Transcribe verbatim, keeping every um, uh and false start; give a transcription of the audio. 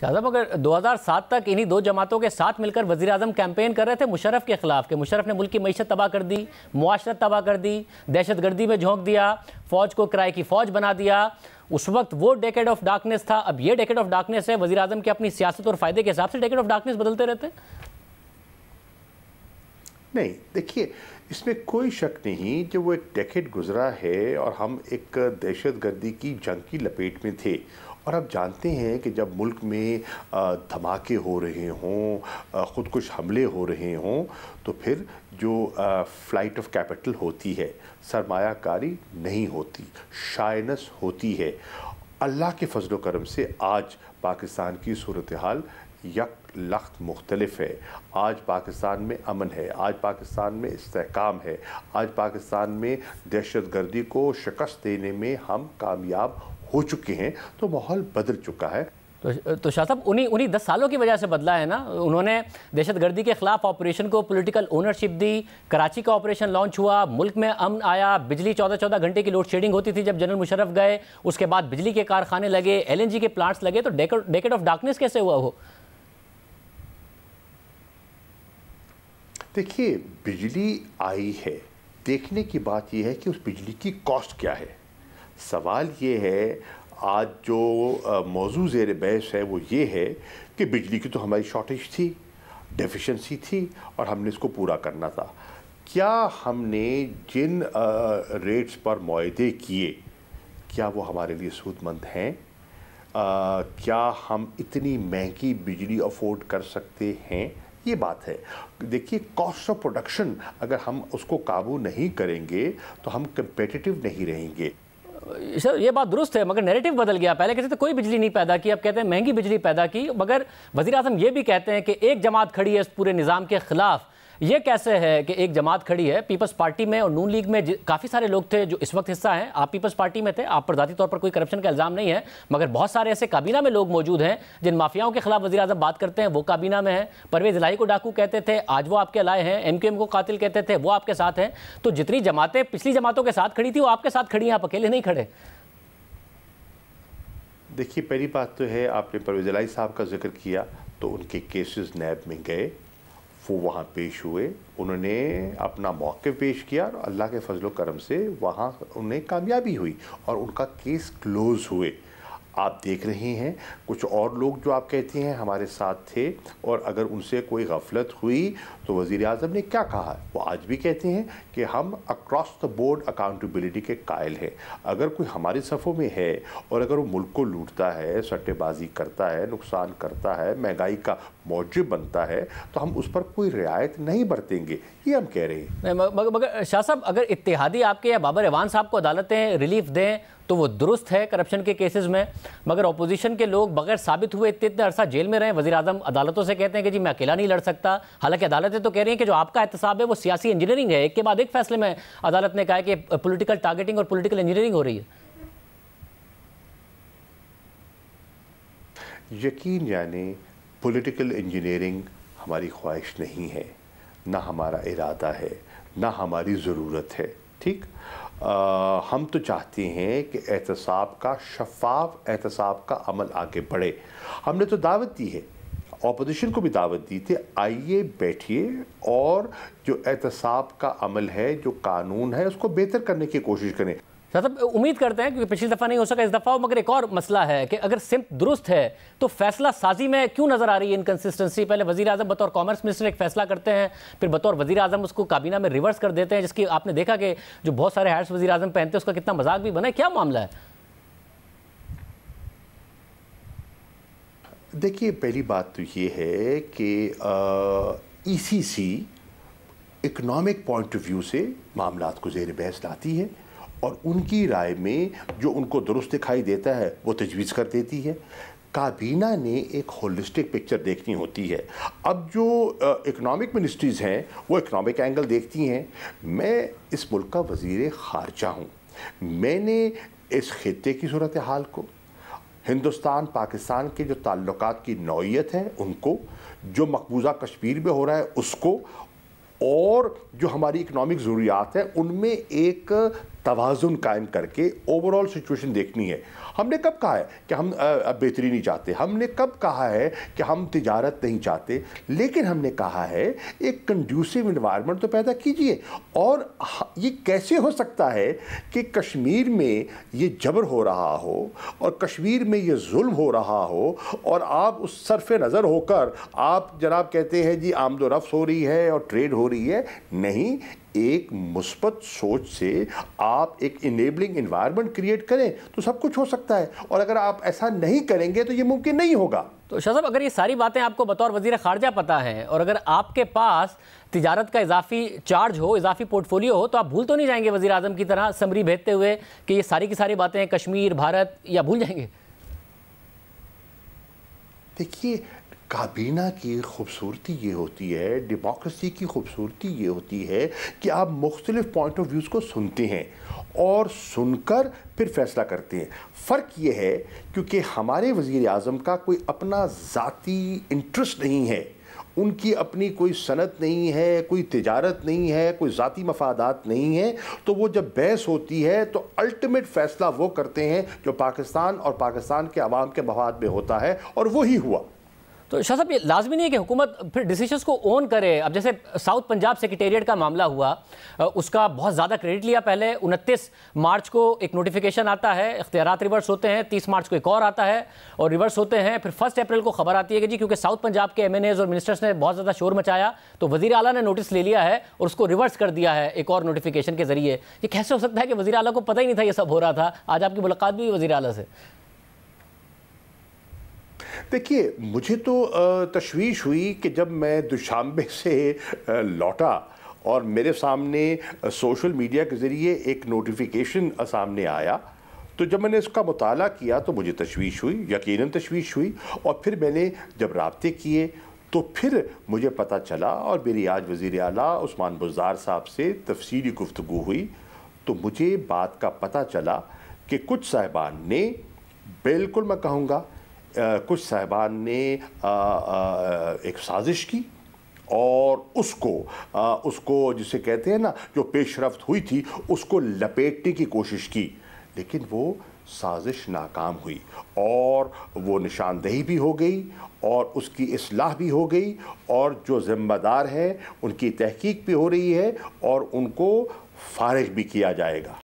शादाब, अगर दो हज़ार सात तक इन्हीं दो जमातों के साथ मिलकर वज़ीर आज़म कैंपेन कर रहे थे मुशर्रफ के ख़िलाफ़ कि मुशर्रफ ने मुल्क की मईशत तबाह कर दी, मुआशरत तबाह कर दी, दहशतगर्दी में झोंक दिया, फ़ौज को किराए की फ़ौज बना दिया। उस वक्त वो डेकेड ऑफ डार्कनेस था, अब ये डेकेड ऑफ डार्कनेस है। वज़ीर आज़म के अपनी सियासत और फ़ायदे के हिसाब से डेकेड ऑफ डार्कनेस बदलते रहते नहीं। देखिए, इसमें कोई शक नहीं कि वो एक डेकेड गुजरा है और हम एक दहशतगर्दी की जंग की लपेट में थे। और आप जानते हैं कि जब मुल्क में धमाके हो रहे हों, ख़ुदकुश हमले हो रहे हों, तो फिर जो फ़्लाइट ऑफ कैपिटल होती है, सरमायाकारी नहीं होती, शायनस होती है। अल्लाह के फजल व करम से आज पाकिस्तान की सूरत हाल यक लख्त मुख्तलिफ है। आज पाकिस्तान में अमन है, आज पाकिस्तान में इस्तेहकाम है, आज पाकिस्तान में दहशतगर्दी को शिकस्त देने में हम कामयाब हो चुके हैं, तो माहौल बदल चुका है। तो तो शाह साहब, उन्हीं उन्हीं दस सालों की वजह से बदला है ना। उन्होंने दहशतगर्दी के ख़िलाफ़ ऑपरेशन को पॉलिटिकल ओनरशिप दी, कराची का ऑपरेशन लॉन्च हुआ, मुल्क में अमन आया, बिजली चौदह चौदह घंटे की लोड शेडिंग होती थी जब जनरल मुशर्रफ गए, उसके बाद बिजली के कारखाने लगे, एल एन जी के प्लांट्स लगे। तो डेकेड ऑफ डार्कनेस कैसे हुआ हो? देखिए, बिजली आई है, देखने की बात यह है कि उस बिजली की कॉस्ट क्या है। सवाल ये है, आज जो मौजू ज़ेर बहस है वो ये है कि बिजली की तो हमारी शॉर्टेज थी, डेफिशिएंसी थी, और हमने इसको पूरा करना था। क्या हमने जिन आ, रेट्स पर मुआहदे किए, क्या वो हमारे लिए सूदमंद हैं? आ, क्या हम इतनी महंगी बिजली अफोर्ड कर सकते हैं? ये बात है। देखिए, कॉस्ट ऑफ प्रोडक्शन अगर हम उसको काबू नहीं करेंगे तो हम कंपेटिटिव नहीं रहेंगे। सर, ये बात दुरुस्त है, मगर नैरेटिव बदल गया। पहले कहते थे कोई बिजली नहीं पैदा की, अब कहते हैं महंगी बिजली पैदा की। मगर वज़ीर आज़म ये भी कहते हैं कि एक जमात खड़ी है इस पूरे निज़ाम के ख़िलाफ़। ये कैसे है कि एक जमात खड़ी है? पीपल्स पार्टी में और नून लीग में काफ़ी सारे लोग थे जो इस वक्त हिस्सा हैं। आप पीपल्स पार्टी में थे, आप पर ज़ाती तौर पर कोई करप्शन का इल्ज़ाम नहीं है, मगर बहुत सारे ऐसे काबीना में लोग मौजूद हैं जिन माफियाओं के खिलाफ वज़ीर आज़म बात करते हैं, वो काबीना में हैं। परवेज़ इलाही को डाकू कहते थे, आज वो आपके लाए हैं। एम के एम को कातिल कहते थे, वो आपके साथ हैं। तो जितनी जमातें पिछली जमातों के साथ खड़ी थी वो आपके साथ खड़ी हैं, आप अकेले नहीं खड़े। देखिए, पहली बात तो है, आपने परवेज़ इलाही साहब का जिक्र किया, तो उनके केसेस नैब में गए, वो वहाँ पेश हुए, उन्होंने अपना मौक़िफ़ पेश किया और अल्लाह के फजल करम से वहाँ उन्हें कामयाबी हुई और उनका केस क्लोज़ हुए। आप देख रहे हैं कुछ और लोग जो आप कहते हैं हमारे साथ थे, और अगर उनसे कोई गफलत हुई तो वज़ीर आज़म ने क्या कहा, वो आज भी कहते हैं कि हम अक्रॉस द बोर्ड अकाउंटेबिलिटी के कायल हैं। अगर कोई हमारे सफ़ों में है और अगर वो मुल्क को लूटता है, सट्टेबाजी करता है, नुकसान करता है, महंगाई का मौजिब बनता है, तो हम उस पर कोई रियायत नहीं बरतेंगे, ये हम कह रहे हैं। मगर शाह साहब, अगर इत्तेहादी आपके या बाबर एवान साहब को अदालतें रिलीफ दें तो वो दुरुस्त है करप्शन के केसेस में, मगर अपोजिशन के लोग बगैर साबित हुए इतने इतने अरसा जेल में रहे। वज़ीर आज़म अदालतों से कहते हैं कि जी मैं अकेला नहीं लड़ सकता, हालांकि अदालतें तो कह रही हैं कि जो आपका एहतसाब है वो सियासी इंजीनियरिंग है। एक के बाद एक फैसले में अदालत ने कहा कि पॉलिटिकल टारगेटिंग और पॉलिटिकल इंजीनियरिंग हो रही है। यकीन जाने, पॉलिटिकल इंजीनियरिंग हमारी ख्वाहिश नहीं है, ना हमारा इरादा है, ना हमारी ज़रूरत है। ठीक, आ, हम तो चाहते हैं कि एहतसाब का, शफाफ एहतसाब का अमल आगे बढ़े। हमने तो दावत दी है, ऑपोजिशन को भी दावत दी थी, आइए बैठिए और जो एहतसाब का अमल है, जो कानून है, उसको बेहतर करने की कोशिश करें। साहब, उम्मीद करते हैं, क्योंकि पिछली दफ़ा नहीं हो सका इस दफ़ा हो। मगर एक और मसला है कि अगर सिम्त दुरुस्त है तो फैसला साजी में क्यों नज़र आ रही है इनकन्सिस्टेंसी? पहले वज़ीर आज़म बतौर कॉमर्स मिनिस्टर एक फैसला करते हैं, फिर बतौर वज़ीर आज़म उसको काबीना में रिवर्स कर देते हैं, जिसकी आपने देखा कि जो बहुत सारे हैट्स वज़ीर आज़म पहनते हैं उसका कितना मजाक भी बना। क्या मामला है? देखिए, पहली बात तो ये है कि E C C economic point of view से मामला को ज़ेर बहस लाती है और उनकी राय में जो उनको दुरुस्त दिखाई देता है वो तजवीज़ कर देती है। काबीना ने एक होलिस्टिक पिक्चर देखनी होती है। अब जो इकनॉमिक मिनिस्ट्रीज़ हैं वो इकनॉमिक एंगल देखती हैं। मैं इस मुल्क का वज़ीर ख़ारजा हूँ, मैंने इस खित्ते की सूरत हाल को, हिंदुस्तान पाकिस्तान के जो ताल्लुकात की नौइयत है उनको, जो मकबूजा कश्मीर में हो रहा है उसको, और जो हमारी इकनॉमिक ज़रूरियात हैं उनमें एक तवाज़ुन कायम करके ओवरऑल सिचुएशन देखनी है। हमने कब कहा है कि हम बेहतरी नहीं चाहते, हमने कब कहा है कि हम तिजारत नहीं चाहते, लेकिन हमने कहा है एक कंड्यूसिव इन्वायरमेंट तो पैदा कीजिए। और ये कैसे हो सकता है कि कश्मीर में ये जबर हो रहा हो और कश्मीर में ये जुल्म हो रहा हो और आप उस सरफ़ नज़र होकर आप जनाब कहते हैं जी आमदोरफ्त हो रही है और ट्रेड हो रही है। नहीं, एक मुस्बत सोच से आप एक इनेबलिंग इन्वायरमेंट क्रिएट करें तो सब कुछ हो सकता है, और अगर आप ऐसा नहीं करेंगे तो ये मुमकिन नहीं होगा। तो शाह साहब, अगर ये सारी बातें आपको बतौर वज़ीर ख़ारजा पता है और अगर आपके पास तिजारत का इजाफी चार्ज हो, इजाफी पोर्टफोलियो हो, तो आप भूल तो नहीं जाएंगे वज़ीर आज़म की तरह समरी भेजते हुए कि ये सारी की सारी बातें कश्मीर, भारत, या भूल जाएंगे? देखिए, काबीना की खूबसूरती ये होती है, डेमोक्रेसी की खूबसूरती ये होती है कि आप मुख्तलिफ़ पॉइंट ऑफ व्यूज़ को सुनते हैं और सुनकर फिर फैसला करते हैं। फ़र्क ये है क्योंकि हमारे वज़ीर आज़म का कोई अपना ज़ाती इंटरेस्ट नहीं है, उनकी अपनी कोई सनत नहीं है, कोई तिजारत नहीं है, कोई ज़ाती मफादात नहीं है, तो वो जब बहस होती है तो अल्टीमेट फ़ैसला वो करते हैं जो पाकिस्तान और पाकिस्तान के अवाम के मफाद में होता है, और वही हुआ। तो शाह साहब, ये लाजमी नहीं है कि हुकूमत फिर डिसीजंस को ओन करे। अब जैसे साउथ पंजाब सेक्रेटेरिएट का मामला हुआ, उसका बहुत ज़्यादा क्रेडिट लिया पहले। उनतीस मार्च को एक नोटिफिकेशन आता है, इख्तियारात रिवर्स होते हैं, तीस मार्च को एक और आता है और रिवर्स होते हैं। फिर फर्स्ट अप्रैल को खबर आती है कि जी क्योंकि साउथ पंजाब के एम एन एज़ और मिनिस्टर्स ने बहुत ज़्यादा शोर मचाया तो वज़ीर आला ने नोटिस ले लिया है और उसको रिवर्स कर दिया है एक और नोटिफिकेशन के ज़रिए। ये कैसे हो सकता है कि वज़ीर आला को पता ही नहीं था ये सब हो रहा था? आज आपकी मुलाकात भी वज़ीर आला से। देखिए, मुझे तो तशवीश हुई कि जब मैं दुशांबे से लौटा और मेरे सामने सोशल मीडिया के ज़रिए एक नोटिफिकेशन सामने आया, तो जब मैंने इसका मुताला किया तो मुझे तशवीश हुई, यकीनन तशवीश हुई। और फिर मैंने जब राब्ते किए तो फिर मुझे पता चला और मेरी आज वज़ीर आला उस्मान बुज़दार साहब से तफसीली गुफ्तगू हुई, तो मुझे बात का पता चला कि कुछ साहिबान ने, बिल्कुल मैं कहूँगा Uh, कुछ साहिबान ने uh, uh, एक साजिश की और उसको uh, उसको जिसे कहते हैं ना, जो पेशरफ्त हुई थी उसको लपेटने की कोशिश की, लेकिन वो साजिश नाकाम हुई और वो निशानदेही भी हो गई और उसकी इस्लाह भी हो गई और जो ज़िम्मेदार हैं उनकी तहकीक भी हो रही है और उनको फ़ारिग भी किया जाएगा।